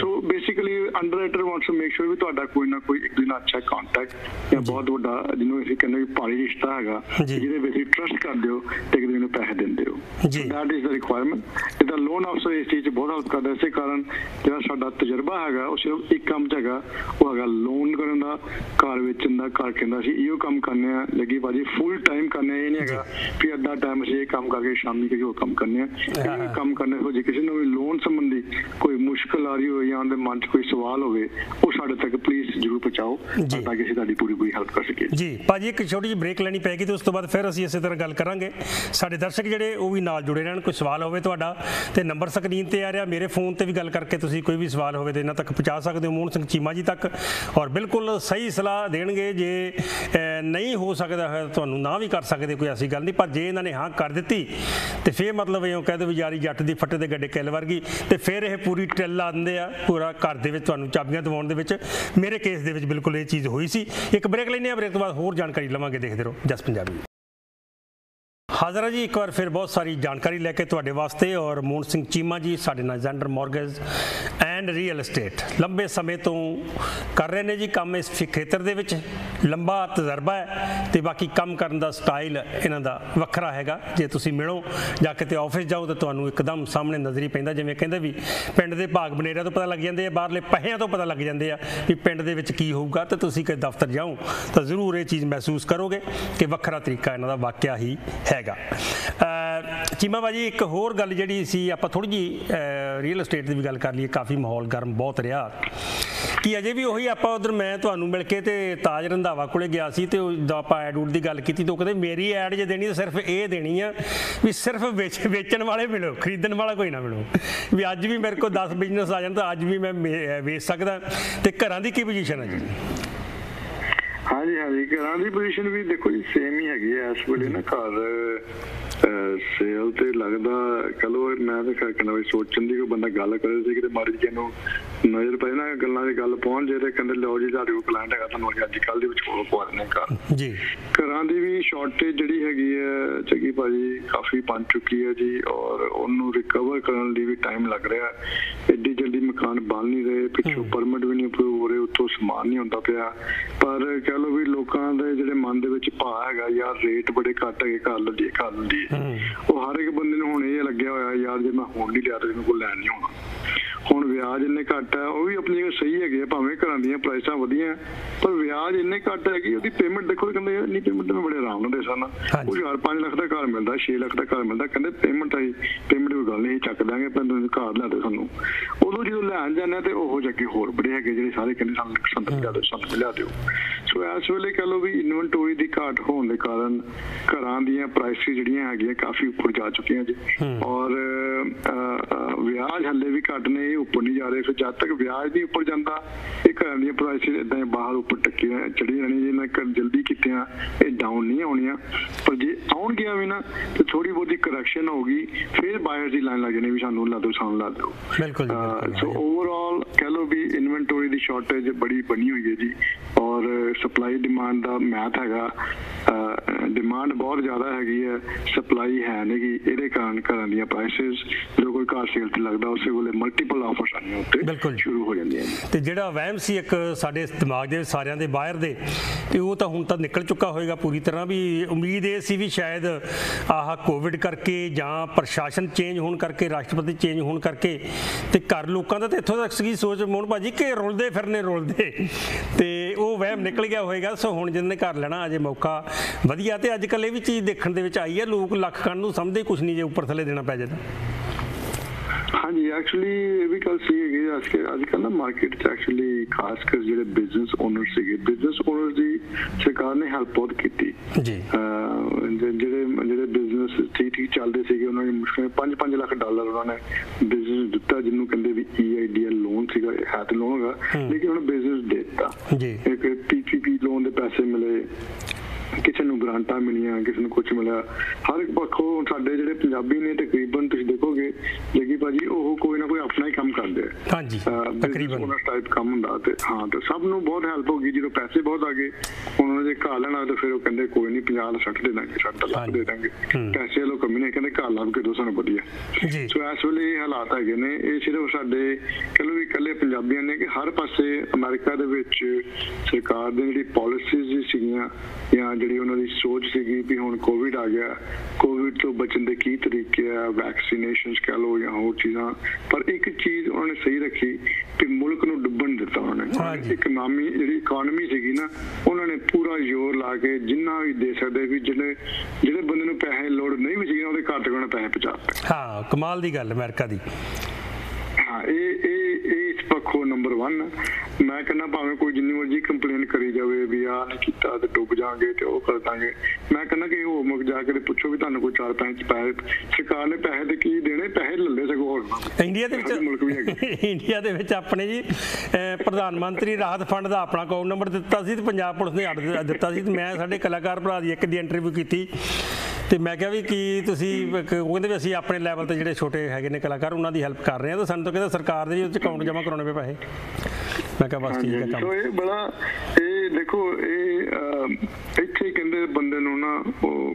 so basically underwriter wants to make sure भी तुहाडा कोई ना कोई एक दिन अच्छा कॉन्टैक्ट या बहुत वड्डा जिन्होंने असीं कहंदे भी भारी रिश्ता हैगा जिहदे विच ट्रस्ट करदे हो ते एक दिन पैसे देंगे दैट इज द रिक्वायरमेंट जो लोन ऑफिसर इस चीज़ बहुत हेल्प करता है। इस कारण जो साडा तजर्बा है वह सिर्फ एक काम है वो है लोन करने का घर वेचन का घर कहना अभी इो काम करने लगी भाजी फुल टाइम करने ये नहीं है कि अद्धा टाइम अभी ये काम करके शामी किसी और काम करने काम करने जो किसी ने भी लोन संबंधी कोई मुश्किल आ रही हो या उनके मन च कोई सवाल हो वो साढ़े तक प्लीज़ जरूर पहुँचाओ ताकि अभी तुहाडी पूरी पूरी हेल्प कर सके। जी भाजी एक छोटी जी ब्रेक लैनी पैगी तो उस तो बाद फिर असीं इस तरह गल करांगे। साडे दर्शक जिहड़े वो भी नाल जुड़े रहन कोई सवाल होवे तुहाडा ते नंबर स्क्रीन ते आ रहा मेरे फोन ते भी गल करके तुसीं कोई भी सवाल होवे ते इन्हां तक पहुँचा सकदे हो मून सिंह चीमा जी तक और बिल्कुल सही सलाह देणगे। जे नहीं हो सकदा है तुहानूं ना भी कर सकदे कोई ऐसी गल नहीं पर जे इन्हां ने हाँ कर दित्ती ते फिर मतलब इहो कहदे वी यारी जट दी फट्टे ते गड्डे किल वर्गी ते फिर इह पूरी ट्रिल आंदे आ पूरा घर दे विच तुहानूं चाबियां दवाउण दे विच मेरे केस दे विच बिल्कुल ये चीज़ हुई सी। एक ब्रेक लेने ब्रेक तो बाद होर जानकारी लवांगे देखते रहो जस पंजाबी। हाज़र है जी एक बार फिर बहुत सारी जानकारी लैके तुहाडे वास्ते और मून सिंह चीमा जी साडे नाल ज़ैंडर मॉर्गेज एंड रियल इस्टेट लंबे समय तो कर रहे हैं जी काम इस खेतर दे विच लंबा तजर्बा है तो बाकी काम करने का स्टाइल इन्हां दा वखरा हैगा। जे तुसीं मिलो जाके ते ऑफिस जाओ तो तुहानूं एकदम सामने नजरी पैंदा जिवें कहंदे भी पिंड दे भाग बनेरा तो पता लग जांदे आ बाहरले पहियां तो पता लग जांदे आ कि पिंड दे विच की होऊगा तो तुसीं किस दफ्तर जाओ तो जरूर ये चीज़ महसूस करोगे कि वखरा तरीका इन्हां दा वाकिया ही हैगा। चीमा भाजी एक होर गल जी सी आप थोड़ी जी रियल इस्टेट की भी गल कर लीए काफ़ी माहौल गर्म बहुत रहा कि अजे भी वही आप उधर मैं थानू मिल के तो ताज रंधावा को गया सी तो जो आप ऐड उड की गल की तो कहते मेरी ऐड जो देनी तो सिर्फ ये देनी है भी सिर्फ बेचण वाले मिलो खरीदण वाला कोई ना मिलो भी अज भी मेरे को 10 बिजनेस आ जाए तो अज भी मैं बेच सकदा तो घरां की पोजीशन है जी। हाँ जी हाँ जी घर की पोजिशन भी देखो जी सेम ही हैगी है इस वे ना घर सेल तो लगता कह लो मैं तो खैर कहना सोचन की कोई बंदा गल करे कि मारी जी नज़र पे ना गलों की गल पहुँच जाए तो कहते लो जी साढ़े को कलाइंट है तुम अभी अचल विचोल पवा देने घर घर की भी शॉर्टेज जी हैगी है जगी भाजी काफ़ी बन चुकी है जी और उन्होंने रिकवर करने भी टाइम लग रहा है। एड्डी जल्दी मकान बन नहीं रहे पिछों परमिट भी नहीं अप्रूव हो रहे उत्तों समान नहीं होता पाया पर कह लो भी लोगों के जो मन के भा है यार रेट बड़े घट है कर लीए वो हर एक बंदे हूँ ये लग्या होया यार जे मैं हूँ नहीं लिया तो मेरे को लैन नहीं होना हूँ ब्याज इन्ने घट है वह भी अपनी सही है भावें घर दाइसा वधिया पर ब्याज इन्ने घट है कि वो पेमेंट देखो कहते इन्नी पेमेंट तो मैं बड़े आराम दे सकना वो 4-5 लाख का घर मिलता 6 लाख का घर मिलता कहते पेमेंट आई पेमेंट कोई गल नहीं चक देंगे घर ला दे सूँ उदों जो लैन जाने तो वह जगे होर बड़े है जो सारे कहते संत लिया दो सो इस वेले कह लो भी इनवेंटोरी की घाट होने के कारण घर दाइस जड़िया है काफ़ी उपर जा चुकिया जी और ब्याज हाले भी घट ने उपर नहीं जा रहे फिर जब तक ब्याज नहीं उपर जाता ये घर दाइस इदा बाहर उपर टक्की चढ़ी जानी जी मैं जल्दी कितियाँ ये डाउन नहीं आनिया पर जे आन गया भी ना तो थोड़ी बहुत करैक्शन होगी फिर बायर की लाइन लग जाने भी सानू ला दो सानू ला दो। सो ओवरऑल कह लो भी इनवेंटोरी की शॉर्टेज बड़ी बनी हुई है जी और सप्लाई डिमांड का मैथ हैगा डिमांड बहुत ज़्यादा हैगी है सप्लाई है नहीं कि ये कारण घर दाइसिस जो कोई घर सेल से लगता उस वे मल्टीपल ऑफर्स आने बिल्कुल शुरू हो जाती है तो जोड़ा वहम से एक साढ़े दिमाग के सारे के बाहर दे वो तो हूँ तो निकल चुका होएगा पूरी तरह भी उम्मीद ये सी भी शायद आह कोविड करके जां प्रशासन चेंज होने करके राष्ट्रपति चेंज होने करके तो घर लोगों का तो इतों तक सी सोच मोहन भाजी कि रुलते फिरने रुलते तो वो वहम निकल गया होएगा। सो हुण जिन्हें घर लेना अजे मौका वधिया तो अज कल भी चीज़ देखने दे विच आई है लोग लख कण नूं समझदे कुछ नहीं जे उपर थले देना पै जाए। हाँ जी एक्चुअली ये भी गल सी है अजकल ना मार्केट एक्चुअली खासकर जो बिजनेस ओनर से बिजनेस ओनर की सरकार ने हेल्प बहुत की जो बिजनेस ठीक ठीक चलते थे उन्होंने मुश्किल $5-5 लाख उन्होंने बिजनेस दिता जिन्होंने कहते भी EIDL लोन है तो लोन है लेकिन उन्होंने बिजनेस देता एक PPP लोन के पैसे मिले किसी को ग्रांटा मिलिया किसी को कुछ मिला हर एक पक्षों साडे जो पंजाबी ने तकरीबन तुसीं देखोगे जो कि ਭਾਜੀ ਉਹ ਕੋਈ ਨਾ ਕੋਈ ਆਪਣਾ ਹੀ ਕੰਮ ਕਰਦੇ ਆ। ਹਾਂਜੀ ਤਕਰੀਬਨ ਉਹਨਾਂ ਟਾਈਪ ਕੰਮ ਹੁੰਦਾ ਤੇ ਹਾਂ ਤੇ ਸਭ ਨੂੰ ਬਹੁਤ ਹੈਲਪ ਹੋ ਗਈ। ਜਦੋਂ ਪੈਸੇ ਬਹੁਤ ਆ ਗਏ ਉਹਨਾਂ ਦੇ ਘਰ ਲੈਣਾ ਤੇ ਫਿਰ ਉਹ ਕਹਿੰਦੇ ਕੋਈ ਨਹੀਂ 50-60 ਦੇ ਦਾਂਗੇ 60 ਲੱਖ ਦੇ ਦਾਂਗੇ ਪੈਸੇ ਲੋ ਕਮੀ ਨਹੀਂ ਕਹਿੰਦੇ ਘਰ ਲੱਭ ਕੇ ਦੋ ਸਾਨੂੰ ਵਧੀਆ। ਸੋ ਇਸ ਵੇਲੇ ਇਹ ਹਾਲਾਤ ਹੈਗੇ ਨੇ ਇਹ ਸਿਰਫ ਸਾਡੇ ਕਹਿ ਲਓ ਵੀ ਇਕੱਲੇ ਪੰਜਾਬੀਆਂ ਨੇ ਕਿ ਹਰ ਪਾਸੇ ਅਮਰੀਕਾ ਦੇ ਵਿੱਚ ਸਰਕਾਰ ਦੀ ਜਿਹੜੀ ਪੋਲਿਸੀਜ਼ ਸੀਗੀਆਂ ਜਾਂ ਜਿਹੜੀ ਉਹਨਾਂ ਦੀ ਸੋਚ ਸੀਗੀ ਵੀ ਹੁਣ ਕੋਵਿਡ ਆ ਗਿਆ ਕੋਵਿਡ ਤੋਂ ਬਚਣ ਦੇ ਕੀ ਤਰੀਕੇ ਆ ਵੈਕਸੀਨੇਸ਼ਨ ਕਹਿ ਲਓ ਜਾਂ ਹੋਰ ਚੀਜ਼ਾਂ ਪਰ ਇੱਕ ਚੀਜ਼ ਉਹਨਾਂ ਨੇ ਸਹੀ ਰੱਖੀ ਕਿ ਮੁਲਕ ਨੂੰ ਡੁੱਬਣ ਦਿੱਤਾ ਉਹਨਾਂ ਨੇ। ਇਕਨਾਮੀ ਜਿਹੜੀ ਇਕੋਨਮੀ ਸੀਗੀ ਨਾ ਉਹਨਾਂ ਨੇ ਪੂਰਾ ਜ਼ੋਰ ਲਾ ਕੇ ਜਿੰਨਾ ਵੀ ਦੇ ਸਕਦੇ ਵੀ ਜਿਹੜੇ ਜਿਹੜੇ ਬੰਦੇ ਨੂੰ ਪੈਸੇ ਲੋੜ ਨਹੀਂ ਵੀ ਸੀਗੀ ਉਹਦੇ ਘੱਟ ਤੋਂ ਘੱਟ ਪੈਸੇ ਪਹੁੰਚਾ ਦਿੱਤੇ। ਹਾਂ ਕਮਾਲ ਦੀ ਗੱਲ ਅਮਰੀਕਾ ਦੀ। ਹਾਂ ਇਹ ਇਸ ਪੱਖੋਂ ਨੰਬਰ 1 ਮੈਂ ਕਹਿੰਦਾ ਭਾਵੇਂ ਕੋਈ ਜਿੰਨੀ ਮਰਜ਼ੀ ਕੰਪਲੇਨ ਕਰੀ ਜਾਵੇ ਵੀ ਆਹ ਨਹੀਂ ਕੀਤਾ ਤੇ ਡੁੱਬ ਜਾਵਾਂਗੇ ਤੇ ਉਹ ਕਰ ਦਾਂਗੇ ਮੈਂ ਕਹਿੰਦਾ ਕਿ ਹੋਮਵਰਕ ਜਾ ਕੇ ਪੁੱਛੋ ਵੀ ਤੁਹਾਨੂੰ ਕੋਈ 4-5 ਪੈਸੇ ਸਰਕਾਰ ਨੇ ਪੈਸੇ ਤੇ ਕੀ ਦੇਣੇ ਪੈਸੇ ਲੱਲੇ ਸਗੋਂ ਹੋਰ ਇੰਡੀਆ ਦੇ ਵਿੱਚ ਮੁਲਕ ਵੀ ਹੈਗੇ। ਇੰਡੀਆ ਦੇ ਵਿੱਚ ਆਪਣੇ ਜੀ ਪ੍ਰਧਾਨ ਮੰਤਰੀ ਰਾਹਤ ਫੰਡ ਦਾ ਆਪਣਾ ਅਕਾਊਂਟ ਨੰਬਰ ਦਿੱਤਾ ਸੀ ਤੇ ਪੰਜਾਬ ਪੁਲਿਸ ਨੇ ਅੱਡ ਦਿੱਤਾ ਸੀ। ਮੈਂ ਸਾਡੇ ਕਲਾਕਾਰ ਭਰਾ ਦੀ ਇੱਕ ਦੀ ਇੰਟਰਵਿਊ ਕੀਤੀ ਤੇ ਮੈਂ ਕਿਹਾ ਵੀ ਕੀ ਤੁਸੀਂ ਉਹ ਕਹਿੰਦੇ ਵੀ ਅਸੀਂ ਆਪਣੇ ਲੈਵਲ ਤੇ ਜਿਹੜੇ ਛੋਟੇ ਹੈਗੇ ਨੇ ਕਲਾਕਾਰ ਉਹਨਾਂ ਦੀ ਹੈਲਪ ਕਰ ਰਹੇ ਹਾਂ ਤਾਂ ਸਾਨੂੰ ਤਾਂ ਕਹਿੰਦਾ ਸਰਕਾਰ ਦੇ ਵਿੱਚ ਅਕਾਊਂਟ ਜਮ੍ਹਾਂ ਕਰਾਉਣੇ ਪਏ ਪੈਸੇ। ਮੈਂ ਕਿਹਾ ਬਸ ਠੀਕ ਹੈ ਕੰਮ। ਇਹ ਬੜਾ ਇਹ ਦੇਖੋ ਇਹ ਇੱਥੇ ਕਹਿੰਦੇ ਬੰਦੇ ਨੂੰ ਨਾ ਉਹ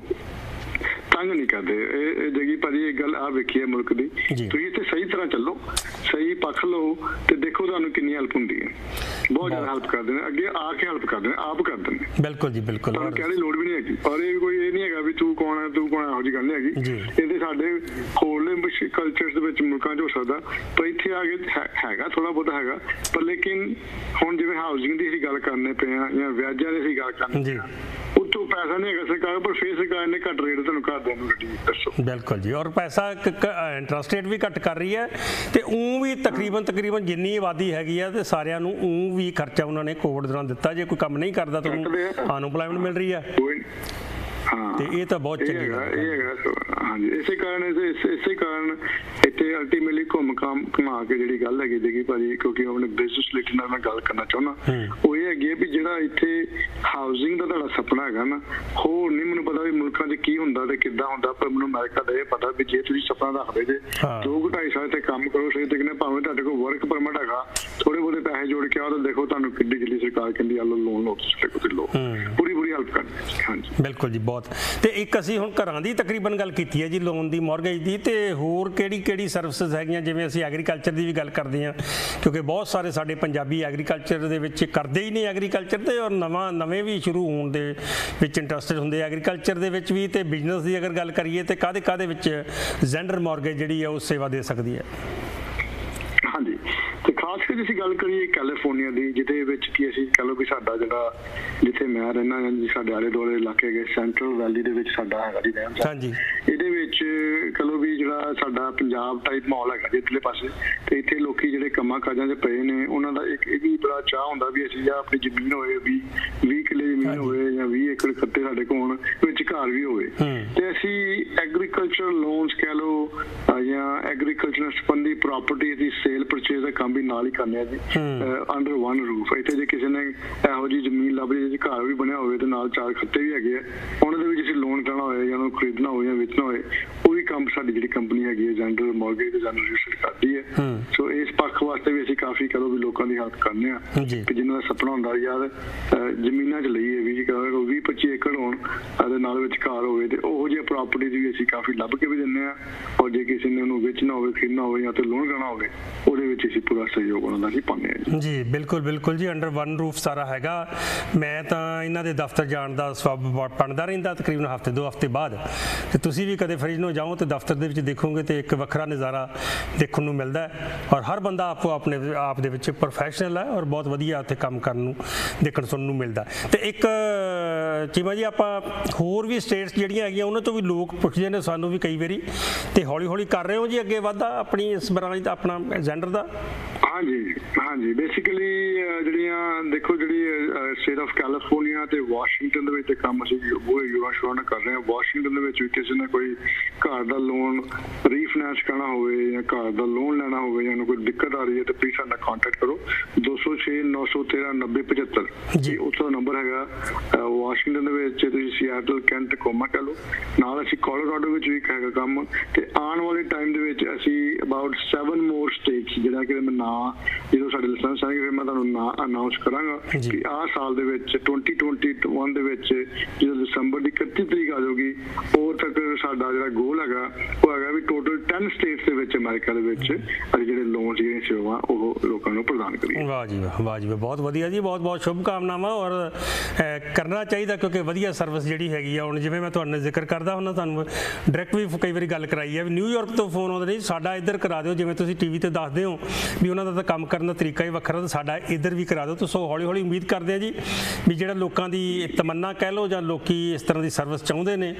ਤੰਗ ਨਹੀਂ ਕਰਦੇ। ਇਹ ਜਗੀ ਭਾਜੀ ਇਹ ਗੱਲ ਆ ਵੇਖੀ ਹੈ ਮੁਲਕ ਦੀ ਤੁਸੀਂ ਇੱਥੇ ਸਹੀ ਤਰ੍ਹਾਂ ਚੱਲੋ ਸਹੀ ਪੱਖ ਲਓ ਤੇ ਦੇਖੋ ਤੁਹਾਨੂੰ ਕਿੰਨੀ ਹੈਲਪ ਹੁੰਦੀ ਹੈ। ਬਹੁਤ ਜ਼ਿਆਦਾ ਹੈਲਪ ਕਰਦੇ ਨੇ ਅੱਗੇ ਆ ਕੇ ਹੈਲਪ ਕਰਦੇ ਨੇ ਆਪ ਕਰਦੇ ਨੇ। ਬਿਲਕੁਲ ਜੀ ਬਿਲਕੁਲ ਕਹਿਣੀ ਲੋੜ ਵੀ ਨਹੀਂ ਹੈਗੀ ਔਰ ਇਹ ਕੋਈ ਇਹ ਨਹੀਂ ਹੈਗਾ ਵੀ ਤੂੰ ਕੌਣ ਹੈ ਇਹੋ ਜਿਹੀ ਗੱਲ ਨਹੀਂ ਹੈਗੀ। ਇਹਦੇ ਸਾਡੇ ਹੋਰਲੇ ਕਲਚਰ ਦੇ ਵਿੱਚ ਮੁਲਕਾਂ 'ਚ ਹੋ ਸਕਦਾ ਪਰ ਇੱਥੇ ਆ ਕੇ ਹੈਗਾ ਥੋੜ੍ਹਾ ਬਹੁਤਾ ਹੈਗਾ ਪਰ ਲੇਕਿਨ ਹੁਣ ਜਿਵੇਂ ਹਾਊਸਿੰਗ ਦੀ ਅਸੀਂ ਗੱਲ ਕਰਨੇ ਪਏ ਹਾਂ ਜਾਂ ਵਿਆਜਾਂ ਦੀ ਅਸੀਂ ਗੱਲ ਕਰਨੀ ਉੱਤੋਂ ਪੈਸਾ ਨਹੀਂ ਹੈਗਾ ਸਰਕਾਰ ਪਰ ਫਿਰ ਸਰਕਾਰ ਨੇ ਘੱਟ ਰੇਟ ਤੁਹਾਨੂੰ ਘਰ ਦੇਣ ਨੂੰ ਰੈਡੀ ਦੱਸੋ। ਬਿਲਕੁਲ ਜੀ ਔਰ ਪੈਸਾ ਇੰਟਰਸਟ ਰੇਟ ਵੀ ਘੱਟ ਕਰ ਰਹੀ ਹੈ ਤੇ ਊਂ ਵੀ ਤਕਰੀਬਨ ਜਿੰਨੀ ਆਬਾਦੀ ਹੈਗੀ ਆ ਤੇ ਸਾਰਿਆਂ ਨੂੰ ਊਂ ਵੀ ਖਰਚਾ ਉਹਨਾਂ ਨੇ ਕੋਵਿਡ ਦੌਰਾਨ ਦਿੱਤਾ। ਜੇ ਕੋਈ ਕੰਮ ਨਹੀਂ ਕਰਦਾ ਤਾਂ ਅਨਪਲਾਇਮੈਂਟ ਮਿਲ ਰਹੀ ਹੈ। ਤੇ ਇਹ ਤਾਂ ਬਹੁਤ ਚੰਗੀ ਗੱਲ ਹੈ। ਹਾਂਜੀ ਇਸੇ ਕਾਰਨ ਇੱਥੇ ਅਲਟੀਮੇਟਲੀ ਘੁਮਾ ਕੇ ਜਿਹੜੀ ਗੱਲ ਹੈਗੀ ਦੇਖੀ ਭਾਜੀ ਕਿਉਂਕਿ ਆਪਣੇ ਬਿਜ਼ਨਸ ਰਿਲੇਟਡ ਨਾਲ ਮੈਂ ਗੱਲ ਕਰਨਾ ਚਾਹੁੰਦਾ ਉਹ ਇਹ ਹੈਗੀ ਹੈ ਵੀ ਜਿਹੜਾ ਇੱਥੇ ਹਾਊਸਿੰਗ ਦਾ ਤੁਹਾਡਾ ਸੁਪਨਾ ਹੈਗਾ ਨਾ ਹੋਰ ਨਹੀਂ ਮੈਨੂੰ ਪਤਾ ਵੀ ਮੁਲਕਾਂ 'ਚ ਕੀ ਹੁੰਦਾ ਤੇ ਕਿੱਦਾਂ ਹੁੰਦਾ ਪਰ ਮੈਨੂੰ ਅਮਰੀਕਾ ਦਾ ਇਹ ਪਤਾ ਵੀ ਜੇ ਤੁਸੀਂ ਸੁਪਨਾ ਰੱਖਦੇ ਜੇ 2-2.5 ਸਾਲ ਤੇ ਕੰਮ ਕਰੋ ਸਹੀ ਤੇ ਕਹਿੰਦੇ ਭਾਵੇਂ ਤੁਹਾਡੇ ਕੋਲ ਵਰਕ ਪਰਮਿਟ ਹੈਗਾ ਥੋੜੇ ਬਹੁਤੇ ਪੈਸੇ ਜੋੜ ਕੇ ਆਓ ਤਾਂ ਦੇਖੋ ਤੁਹਾਨੂੰ ਕਿੱਡੀ ਜਿੱਲੀ ਸਰਕਾਰ ਕਹਿੰਦੀ ਆ ਲੋਨ ਲਓ ਤੁਸੀਂ ਲਓ ਪੂਰੀ ਹੈਲਪ ਕਰਨੀ। ਹਾਂਜੀ ਬਿਲਕੁਲ ਜੀ ਬਹੁਤ। ਤੇ ਇੱਕ ਅਸੀਂ ਹੁਣ ਘਰਾਂ ਦੀ ਤਕਰੀਬਨ ਗੱਲ ਕੀਤੀ ਹੈ ਜੀ ਲੋਨ ਦੀ ਮੌਰਗੇਜ ਦੀ ਤੇ ਹੋਰ ਕਿਹੜੀ ਸਰਵਿਸਿਜ਼ ਹੈਗੀਆਂ ਜਿਵੇਂ ਅਸੀਂ ਐਗਰੀਕਲਚਰ ਦੀ ਵੀ ਗੱਲ ਕਰਦੇ ਹਾਂ ਕਿਉਂਕਿ ਬਹੁਤ ਸਾਰੇ ਸਾਡੇ ਪੰਜਾਬੀ ਐਗਰੀਕਲਚਰ ਦੇ ਵਿੱਚ ਕਰਦੇ ਹੀ ਨਹੀਂ ਐਗਰੀਕਲਚਰ ਤੇ ਔਰ ਨਵੇਂ ਵੀ ਸ਼ੁਰੂ ਹੋਣ ਦੇ ਵਿੱਚ ਇੰਟਰਸਟਡ ਹੁੰਦੇ ਐਗਰੀਕਲਚਰ ਦੇ ਵਿੱਚ ਵੀ। ਤੇ ਬਿਜ਼ਨਸ ਦੀ ਅਗਰ ਗੱਲ ਕਰੀਏ ਤੇ ਕਾਹਦੇ ਵਿੱਚ ਜ਼ੈਂਡਰ ਮੌਰਗੇਜ ਜਿਹੜੀ ਹੈ ਉਹ ਸੇਵਾ ਦੇ ਸਕਦੀ ਹੈ। ਹਾਂਜੀ ਤੇ ਖਾਸ ਕਰਕੇ ਅਸੀਂ ਗੱਲ ਕਰੀਏ ਕੈਲੀਫੋਰਨੀਆ ਦੀ ਜਿਹਦੇ ਵਿੱਚ ਕੀ ਅਸੀਂ ਕਹਿ ਲਓ ਕਿ ਸਾਡਾ ਜਿਹੜਾ ਜਿੱਥੇ ਮੈਂ ਰਹਿੰਦਾ ਸਾਡੇ ਆਲੇ ਦੁਆਲੇ ਇਲਾਕੇ ਹੈਗੇ ਸੈਂਟਰਲ ਵੈਲੀ ਦੇ ਵਿੱਚ ਸਾਡਾ ਹੈਗਾ ਜੀ ਰਹਿਣ ਇਹਦੇ ਵਿੱਚ ਕਹਿ ਲਓ ਵੀ ਜਿਹੜਾ ਸਾਡਾ ਪੰਜਾਬ ਟਾਈਪ ਮਾਹੌਲ ਹੈਗਾ ਜੀ ਇੱਧਰਲੇ ਪਾਸੇ ਤੇ ਇੱਥੇ ਲੋਕੀ ਜਿਹੜੇ ਕੰਮਾਂ ਕਾਜਾਂ 'ਚ ਪਏ ਨੇ ਉਹਨਾਂ ਦਾ ਇੱਕ ਇਹ ਵੀ ਬੜਾ ਚਾਅ ਹੁੰਦਾ ਵੀ ਅਸੀਂ ਜਾਂ ਆਪਣੀ ਜ਼ਮੀਨ ਹੋਵੇ 20 ਕਿੱਲੇ ਜ਼ਮੀਨ ਹੋਵੇ ਜਾਂ 20 ਏਕੜ ਖੱਤੇ ਸਾਡੇ ਕੋਲ ਹੋਣ ਵਿੱਚ ਘਰ ਵੀ ਹੋਵੇ ਤੇ ਅਸੀਂ ਐਗਰੀਕਲਚਰ ਲੋਨਸ ਕਹਿ ਲਓ ਜਾਂ ਐਗਰੀਕਲਚਰ ਸੰਬੰਧੀ ਪ੍ਰੋਪਰਟੀ ਦੀ ਸੇਲ ਪਰਚੇਜ਼ ਦਾ ਕੰਮ ਵੀ ਨਾਲ ਹੀ ਕਰਨੇ ਆ ਜੀ ਅੰਡਰ ਵਨ ਰੂਫ। ਇੱਥੇ ਜੇ ਕਿਸੇ ਨੇ ਇਹੋ ਜਿਹੀ ਜ਼ਮੀਨ ਲੱਭ ਰਹੀ ਜਿਹਦੇ ਘਰ ਵੀ ਬਣਿਆ ਹੋਵੇ ਤੇ ਨਾਲ 4 ਖੱਤੇ ਵੀ ਹੈਗੇ ਆ ਉਹਨਾਂ ਦੇ ਵਿੱਚ ਅਸੀਂ ਲੋਨ ਕਰਨਾ ਹੋਵੇ ਜਾਂ ਉਹਨੂੰ ਖਰੀਦਣਾ ਹੋਵੇ ਜਾਂ ਵੇਚਣਾ ਹੋਵੇ ਉਹ ਵੀ ਕੰਮ ਸਾਡੀ ਜਿਹੜੀ ਕੰਪਨੀ ਹੈਗੀ ਹੈ ਜਨਰਲ ਮੌਰਗੇਜ ਜਨਰਲ ਕਰਦੀ ਹੈ। ਸੋ ਇਸ ਪੱਖ ਵਾਸਤੇ ਵੀ ਅਸੀਂ ਕਾਫੀ ਕਦੋਂ ਵੀ ਲੋਕਾਂ ਦੀ ਹੈਲਪ ਕਰਨੇ ਆ ਕਿ ਜਿਹਨਾਂ ਦਾ ਸੁਪਨਾ ਹੁੰਦਾ ਯਾਰ ਜ਼ਮੀਨਾਂ 'ਚ ਲਈਏ ਵੀ 20-25 ਏਕੜ ਹੋਣ ਅਤੇ ਨਾਲ ਵਿੱਚ ਘਰ ਹੋਵੇ ਤੇ ਉਹੋ ਜਿਹੀ ਪ੍ਰੋਪਰਟੀ ਦੀ ਵੀ ਅਸੀਂ ਕਾਫੀ ਲੱਭ ਕੇ ਵੀ ਦਿੰਦੇ ਹਾਂ ਔਰ ਜੇ ਕਿਸੇ ਨੇ ਉਹਨੂੰ ਵੇਚਣਾ ਹੋਵੇ ਖਰੀਦਣਾ ਹੋਵੇ ਜਾਂ ਤੇ ਲੋਨ ਕਰਨਾ ਹੋਵੇ ਉਹਦੇ ਵਿੱਚ ਅਸੀਂ ਪੂਰਾ ਸਹਿਯੋਗ ਉਹਨਾਂ ਦਾ ਹੀ ਪਾਉਂਦੇ ਹਾਂ ਜੀ। ਬਿਲਕੁਲ ਜੀ ਅੰਡਰ ਵਨ ਰੂਫ ਸਾਰਾ ਹੈਗਾ। ਮੈਂ ਤਾਂ ਇਹਨਾਂ ਦੇ ਦਫ਼ਤਰ ਜਾਣ ਦਾ ਸਬਬ ਬਣਦਾ ਰਹਿੰਦਾ ਤਕਰੀਬਨ ਹਫ਼ਤੇ 2 ਹਫ਼ਤੇ ਬਾਅਦ ਤੇ ਤੁਸੀਂ ਵੀ ਕਦੇ ਫਰਿਜ ਨੂੰ ਜਾਓ ਤੇ ਦਫ਼ਤਰ ਦੇ ਵਿੱਚ ਦੇਖੋਗੇ ਤੇ ਇੱਕ ਵੱਖਰਾ ਨਜ਼ਾਰਾ ਦੇਖਣ ਨੂੰ ਮਿਲਦਾ ਔਰ ਹਰ ਬੰਦਾ ਆਪਣੇ ਆਪ ਦੇ ਵਿੱਚ ਪ੍ਰੋਫੈਸ਼ਨਲ ਹੈ ਔਰ ਬਹੁਤ ਵਧੀਆ ਉੱਥੇ ਕੰਮ ਕਰਨ ਨੂੰ ਦੇਖਣ ਸੁਣਨ ਨੂੰ ਮਿਲਦਾ। ਤੇ ਇੱਕ ਚੀਮਾ ਜੀ ਆਪਾਂ ਹੋਰ ਵੀ ਸਟੇਟਸ ਜਿਹੜੀਆਂ ਹੈਗੀਆਂ ਉਹਨਾਂ ਤੋਂ ਵੀ ਲੋਕ ਪੁੱਛਦੇ ਨੇ ਸਾਨੂੰ ਵੀ ਕਈ ਵਾਰੀ ਤੇ ਹੌਲੀ ਹੌਲੀ ਕਰ ਰਹੇ ਹੋ ਜੀ ਅੱਗੇ ਵਾਧਾ ਆਪਣੀ ਇਸ ਬ੍ਰਾਂਚ ਦਾ ਆਪਣਾ ਜ਼ੈਂਡਰ ਦਾ। हाँ जी हाँ जी बेसिकली ਜਿਹੜੀਆਂ देखो जी स्टेट ऑफ कैलिफोर्निया तो वाशिंगटन के काम वो युवा शुरू कर रहे हैं। वाशिंगटन भी किसी ने कोई घर का लोन रीफाइनेंस करना हो घर का लोन लेना हो कोई दिक्कत आ रही है तो प्लीज साथ कॉन्टैक्ट करो 206-913-9075 जी उसका नंबर है। वाशिंगटन के सियाटल कैंट कोमा कह लो नाल असी कोलोराडो भी है काम तो आने वाले टाइम के असी अबाउट 7 more states ਜਿਹੜਾ ਕਿ ਮੈਂ ਨਾ ਜਦੋਂ ਸਾਡੇ ਲਾਇਸੈਂਸ ਆਣਗੇ ਫਿਰ ਮੈਂ ਤੁਹਾਨੂੰ ਨਾ ਅਨਾਉਂਸ ਕਰਾਂਗਾ ਕਿ ਆਹ ਸਾਲ ਦੇ ਵਿੱਚ 2021 ਦੇ ਵਿੱਚ ਜਦੋਂ ਦਸੰਬਰ ਦੀ 31 ਤਰੀਕ ਆ ਜਾਊਗੀ ਉਹ ਤੱਕ ਸਾਡਾ ਜਿਹੜਾ ਗੋਲ ਹੈਗਾ ਉਹ ਹੈਗਾ ਵੀ ਟੋਟਲ 10 ਸਟੇਟਸ ਦੇ ਵਿੱਚ ਅਮਰੀਕਾ ਦੇ ਵਿੱਚ ਅਸੀਂ ਜਿਹੜੇ ਲੋਨ ਜਿਹੜੀਆਂ ਸੇਵਾਵਾਂ ਉਹ ਲੋਕਾਂ ਨੂੰ ਪ੍ਰਦਾਨ ਕਰੀਏ। ਵਾਹ ਜੀ ਬਹੁਤ ਵਧੀਆ ਜੀ ਬਹੁਤ ਬਹੁਤ ਸ਼ੁਭ ਕਾਮਨਾਵਾਂ ਔਰ ਕਰਨਾ ਚਾਹੀਦਾ ਕਿਉਂਕਿ ਵਧੀਆ ਸਰਵਿਸ ਜਿਹੜੀ ਹੈਗੀ ਆ ਹੁਣ ਜਿਵੇਂ ਮੈਂ ਤੁਹਾਨੂੰ ਜ਼ਿਕਰ ਕਰਦਾ ਹੁੰਦਾ ਤੁਹਾਨੂੰ ਡਾਇਰੈਕਟ ਵੀ ਕਈ ਵਾਰੀ ਗੱਲ ਕਰਾਈ ਹੈ ਵੀ ਨਿਊਯਾਰਕ ਤੋਂ ਫੋਨ ਆਉਂਦੇ ਨੇ ਸਾਡਾ ਇੱਧਰ ਕਰਾ ਦਿਓ ਜਿਵੇਂ ਤੁਸੀਂ ਟੀ ਵੀ ਤੇ ਦੱਸਦੇ ਹੋ ਵੀ ਉਹਨਾਂ ਦਾ ਤਾਂ ਕੰਮ ਕਰਨ ਦਾ ਤਰੀਕਾ ਹੀ ਵੱਖਰਾ ਤਾਂ ਸਾਡਾ ਇੱਧਰ ਵੀ ਕਰਾ ਦਿਓ। ਤੁਸੀਂ ਹੌਲੀ ਹੌਲੀ ਉਮੀਦ ਕਰਦੇ ਆ ਜੀ ਵੀ ਜਿਹੜਾ ਲੋਕਾਂ ਦੀ ਤਮੰਨਾ ਕਹਿ ਲਓ ਜਾਂ ਲੋਕੀ ਇਸ ਤਰ੍ਹਾਂ ਦੀ ਸਰਵਿਸ ਚਾਹੁੰਦੇ ਨੇ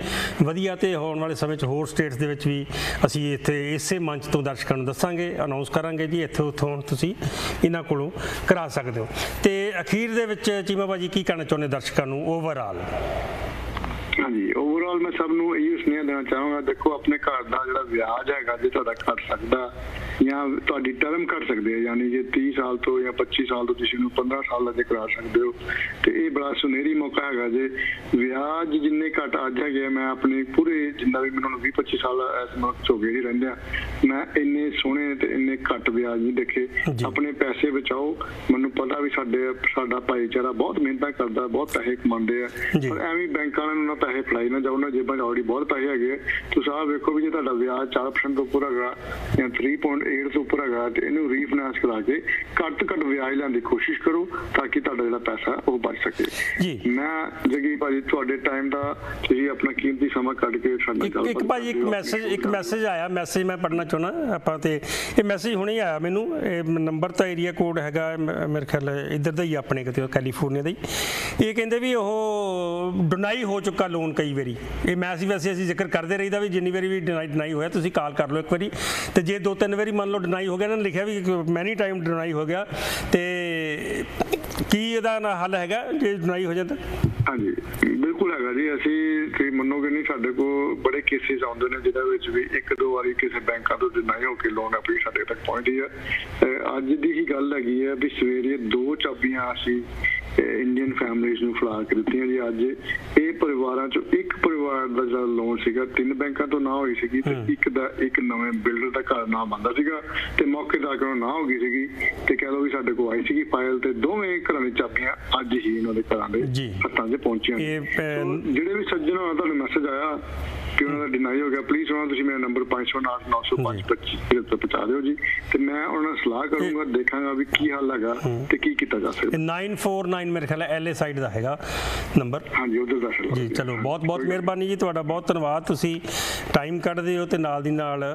ਵਧੀਆ ਤੇ ਆਉਣ ਵਾਲੇ ਸਮੇਂ 'ਚ ਹੋਰ ਸਟੇਟਸ ਦੇ ਵਿੱਚ ਵੀ ਅਸੀਂ ਇੱਥੇ ਇਸੇ ਮੰਚ ਤੋਂ ਦਰਸ਼ਕਾਂ ਨੂੰ ਦੱਸਾਂਗੇ ਅਨਾਉਂਸ ਕਰਾਂਗੇ ਜੀ ਇੱਥੇ ਉੱਥੋਂ ਤੁਸੀਂ ਇਹਨਾਂ ਕੋਲੋਂ ਕਰਾ ਸਕਦੇ ਹੋ। ਤੇ ਅਖੀਰ ਦੇ ਵਿੱਚ ਚੀਮਾ ਭਾਅ ਜੀ ਕੀ ਕਹਿਣਾ ਚਾਹੁੰਦੇ ਦਰਸ਼ਕਾਂ ਨੂੰ ਓਵਰਆਲ? हाँ जी ओवरऑल मैं सबनों यही सुनेहा देना चाहूँगा देखो अपने घर का जो ब्याज है जो तुहाडा घट सकता या तुहाडी टर्म घट सकती है यानी जो 30 साल तो या 25 साल तो तुसीं 15 साल अजे करा सकते हो तो ये बड़ा सुनहरी मौका है जे ब्याज जिन्ने घट अज है मैं अपने पूरे जिन्ना भी मैं 20-25 साल इस मुल्क हो गए ही रहिंदे मैं इन्ने सोहने तो इन्ने घट ब्याज नहीं देखे। अपने पैसे बचाओ मैनूं पता भी साडा भाईचारा बहुत मेहनत करता बहुत पैसे कमाते हैं पर एवें बैंक वालियां नूं पैसे फड़ाई ना जाओ ना जेबां ऑलरेडी बहुत पैसे है तो साहब देखो भी जो तुहाडा ब्याज 4% तो पूरा है या 3.8 तो पूरा है तो इन्हू रीफाइनेंस करा के घट तो घट ब्याज लैण दी कोशिश करो ताकि तुहाडा जिहड़ा पैसा वो बच सके। मैं जगी भाजी तुहाडे टाइम दा तुसीं अपना कीमती समा कढ के साडे नाल एक भाजी एक मैसेज आया मैसेज मैं पढ़ना चाहना आपां ते ये मैसेज हुणे आया मैनूं नंबर तां एरिया कोड हैगा मेरे ख्याल इधर दा ही अपने किते कैलीफोर्निया दा ही ये कहिंदे भी ओह डुनाई हो चुका लोन कई वारी ये मैं वैसे असीं जिक्र करते रहीदा भी जिन्नी वारी भी डिनाई होया तुसीं काल कर लो एक बारी तो जे 2-3 वारी मान लो डिनाई हो गया इन्होंने लिखा भी मैनी टाइम डिनाई हो गया तो की इहदा हल हैगा जे डिनाई हो जाता? हाँ जी बिल्कुल है जी असी मनोगे नहीं साढ़े को बड़े केसिस आते हैं जिन्होंने भी 1-2 बार किसी बैंक तो डिनाई होकर लोन अपनी साढ़े तक पहुँचती है। अज की ही गल हैगी है भी सवेरे 2 चाबियां असी इंडियन फैमिलीज़ नूं फड़ा के दित्तियां जी अज ये परिवारां चो एक परिवार का जो लोन सीगा 3 बैंकां तो ना होई सीगी ते एक नवे बिल्डर का घर ना बनदा सीगा ते मौकेदार कोलों ना हो गई सीगी ते कह लो भी साडे कोल आई सीगी फाइल ते दोवें घरां दी चाबियां अज ही इन्हां दे घरां दे हत्थां 'च पहुंचियां जिहड़े भी सज्जन होणा तुहानूं मैसेज आया कि उन्होंने डिनाई हो गया प्लीज उन्होंने तुसीं मेरा नंबर 508-905-25 पहुँचा दो जी तो मैं उन्होंने सलाह करूँगा देखा भी की हाल है तो की किया जा सकता। 949 मेरे ख्याल एल ए साइड का है नंबर। हाँ जी उधर दस जी चलो बहुत बहुत मेहरबानी जी थोड़ा बहुत धन्यवाद तुसीं टाइम कढ़दे हो तो नाल दी नाल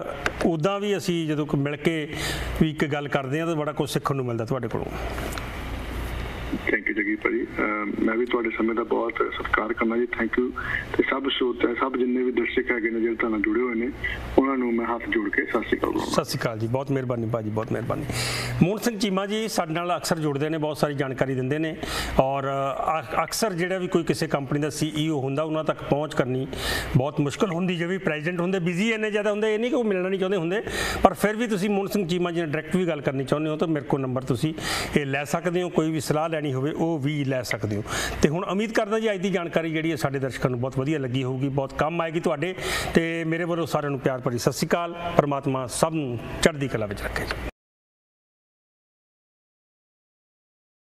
उदा भी असी जो मिल के भी एक गल करते हैं तो बड़ा कुछ सीखण नूं मिलदा तुहाडे कोलों। थैंक यू जगीर भाई मैं भी थोड़े समय का बहुत सत्कार करना जी थैंक यू तो सब स्रोत है सब जिन्हें भी दर्शक है जो तुहानूं जुड़े हुए हैं उन्होंने मैं हाथ जोड़ के सत श्री अकाल। सत श्री अकाल जी बहुत मेहरबानी भाजी बहुत मेहरबानी। मून सिंह चीमा जी साडे नाल अक्सर जुड़ते हैं बहुत सारी जानकारी दिंदे ने और अक्सर जिहड़ा भी कोई किसी कंपनी का सीईओ हुंदा उन्हां तक पहुँच करनी बहुत मुश्किल हुंदी जो भी प्रेजेंट होंगे बिजी इन्ने ज़्यादा होंगे ये नहीं कि वो मिलना नहीं चाहते होंगे पर फिर भी तुसीं मून सिंह चीमा जी ने डायरैक्ट भी गल करनी चाहुंदे हो तो मेरे को नंबर तुसीं ये लै सकदे हो कोई भी सलाह लैनी होवे वो भी लै सकते हो। तो हुण उम्मीद करदा जी अज की जानकारी जिहड़ी साडे दर्शकों बहुत वधिया लगी होगी बहुत काम आएगी तुहाडे ते मेरे वालों सारिआं नूं प्यार भरी सत श्री अकाल। परमात्मा सब नूं चढ़दी कला विच रखे।